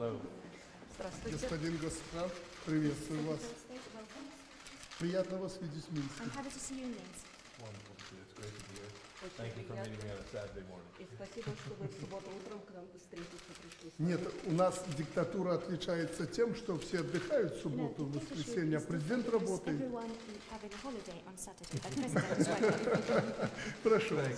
Здравствуйте. Господин Госсар, приветствую вас. Приятно вас видеть в Минске. И спасибо, что вы в субботу утром к нам встретиться пришли. Нет, у нас диктатура отличается тем, что все отдыхают в субботу, в воскресенье, а президент работает. Прошу вас.